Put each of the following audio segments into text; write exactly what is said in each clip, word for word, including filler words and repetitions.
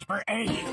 request for aid.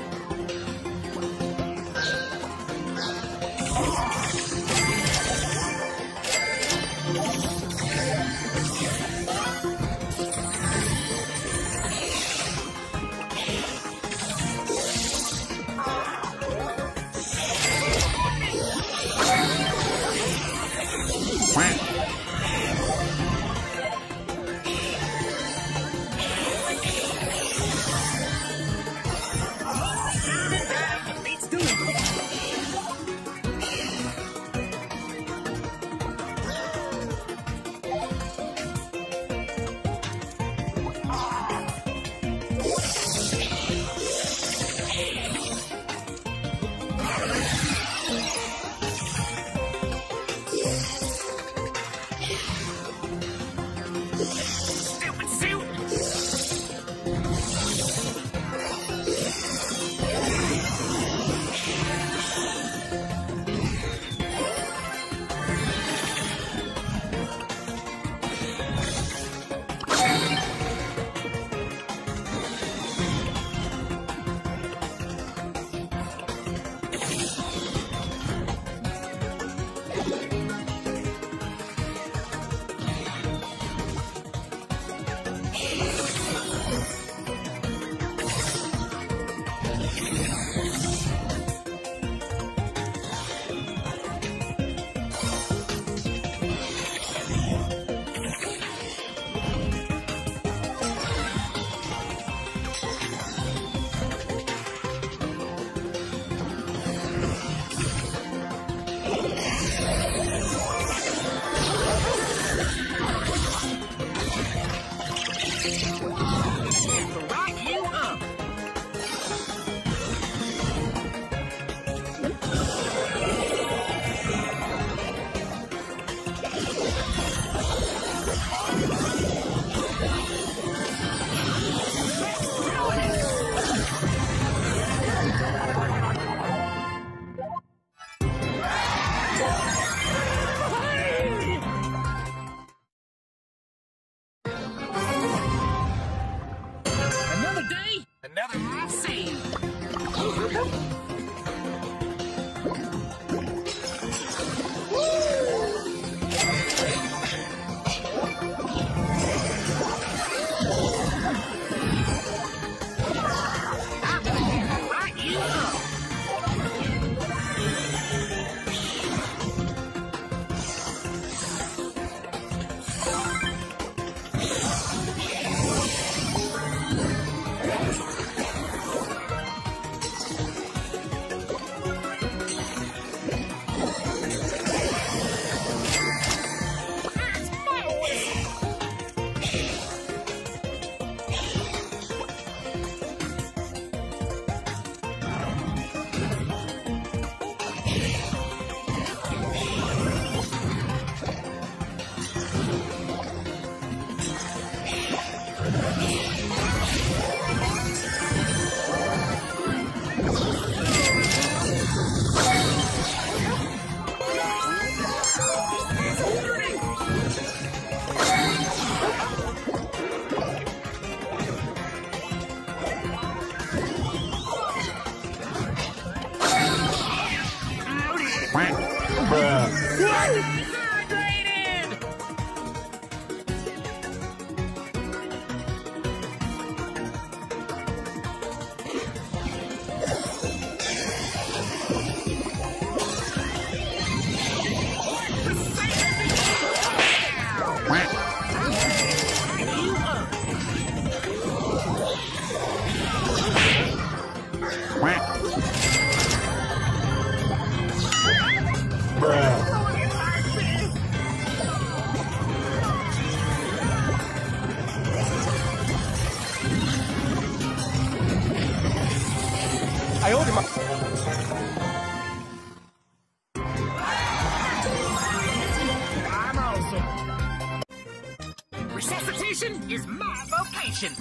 Is my vocation.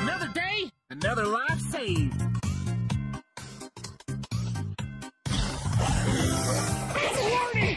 Another day, Another life saved. That's a warning!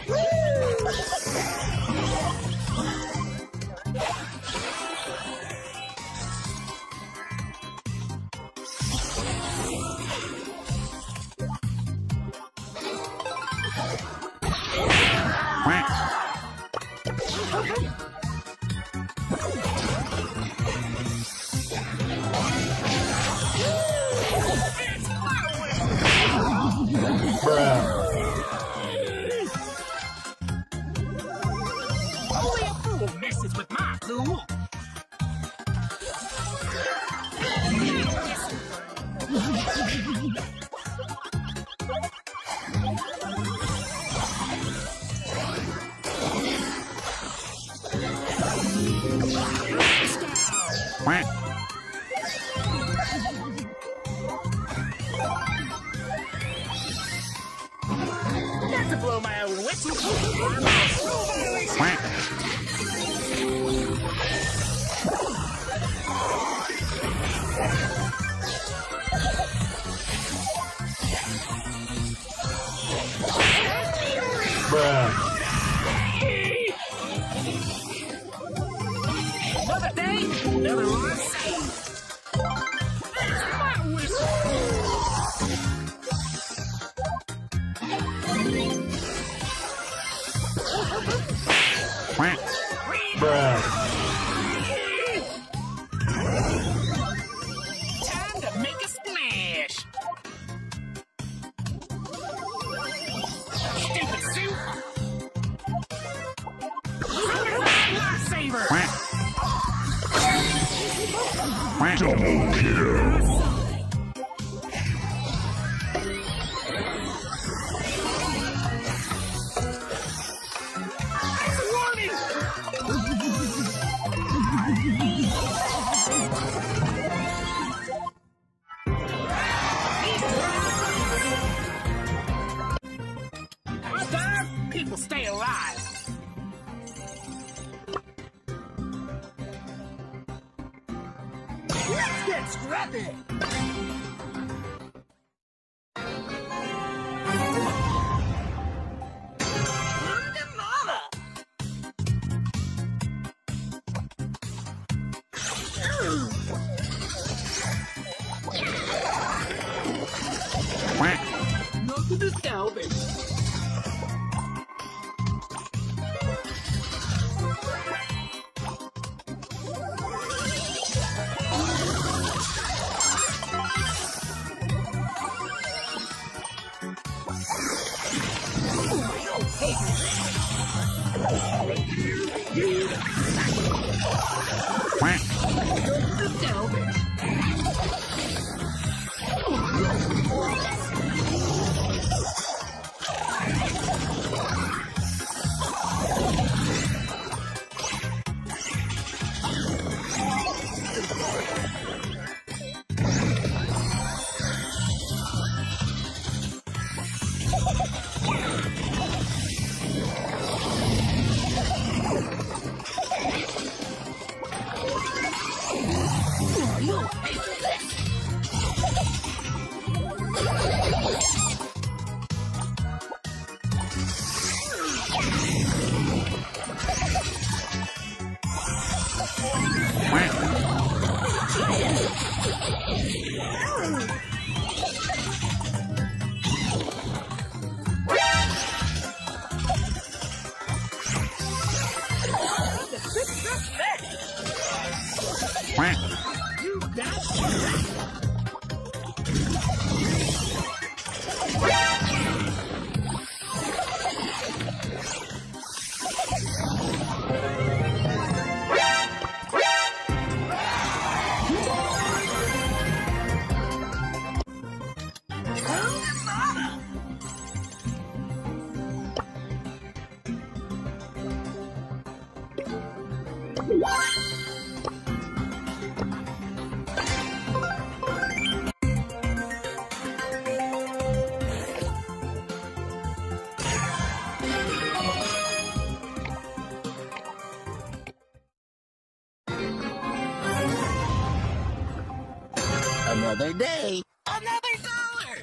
Another day, another dollar!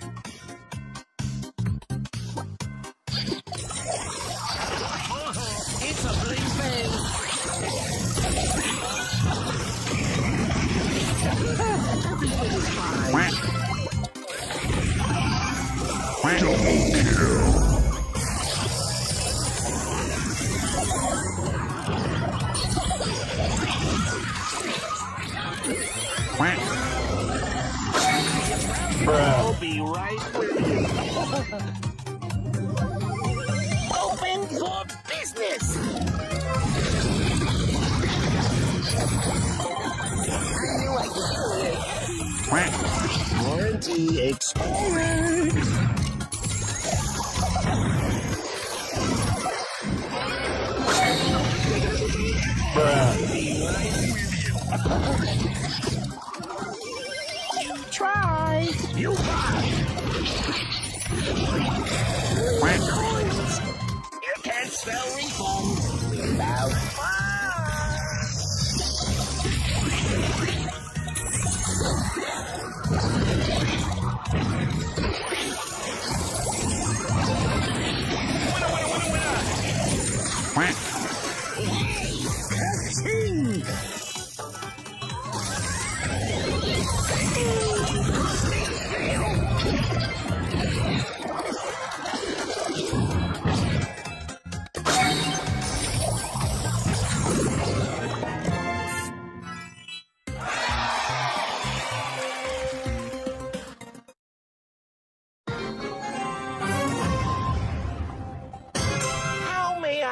Oh, it's a bling bang! Everything's fine. Double kill! Quack! I'll be right with you. Open for business! I knew I could do it. Warranty expired. I'll be right with you. Try. You got You can't spell reform without Winner, winner, winner, winner!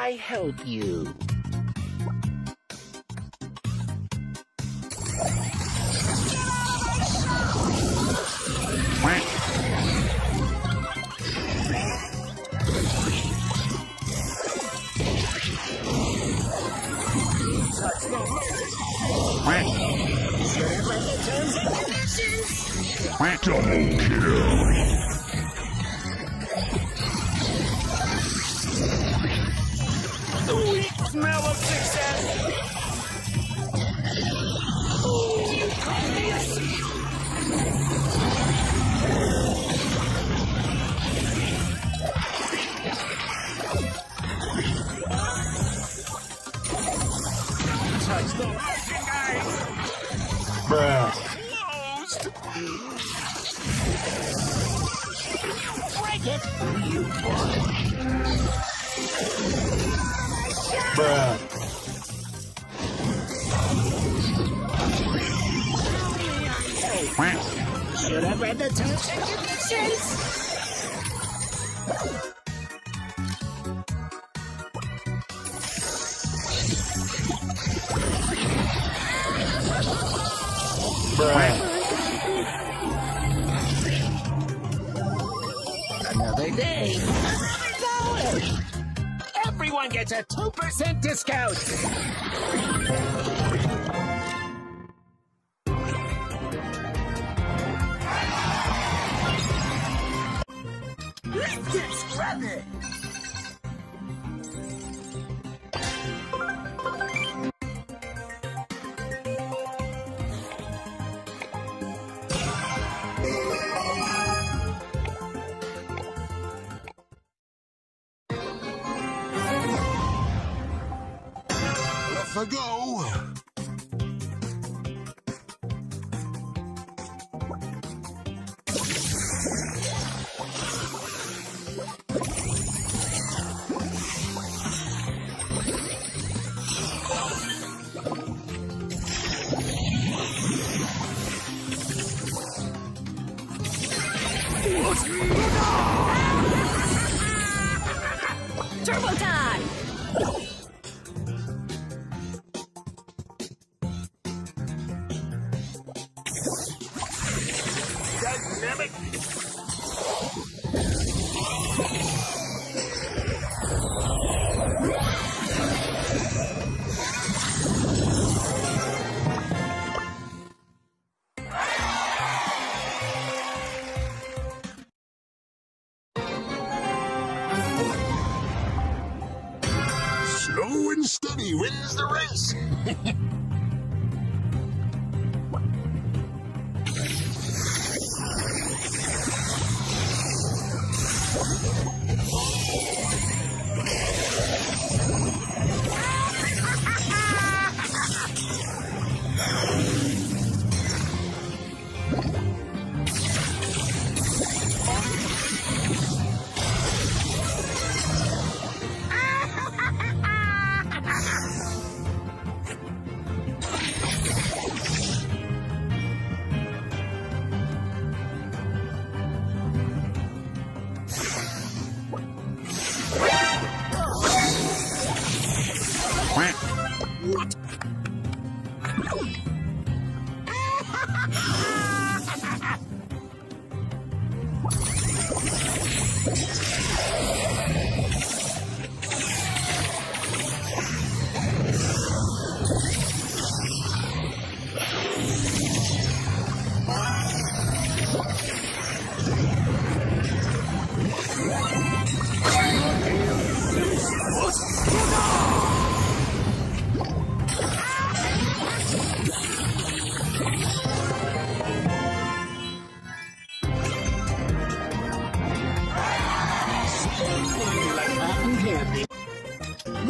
I help you. Double kill. Smell of success! Oh, you caught me a Don't touch the magic eyes! Bruh. Closed! Break it! You won! Bruh. Should have read the terms and conditions. Bruh. Another day, another dollar. Everyone gets a two percent discount! Let's get started! Go. Turbo time. Slow and steady wins the race.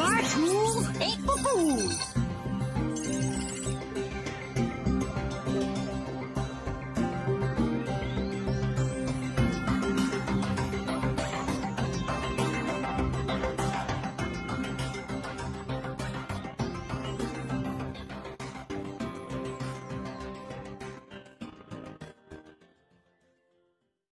Our tools ain't for food.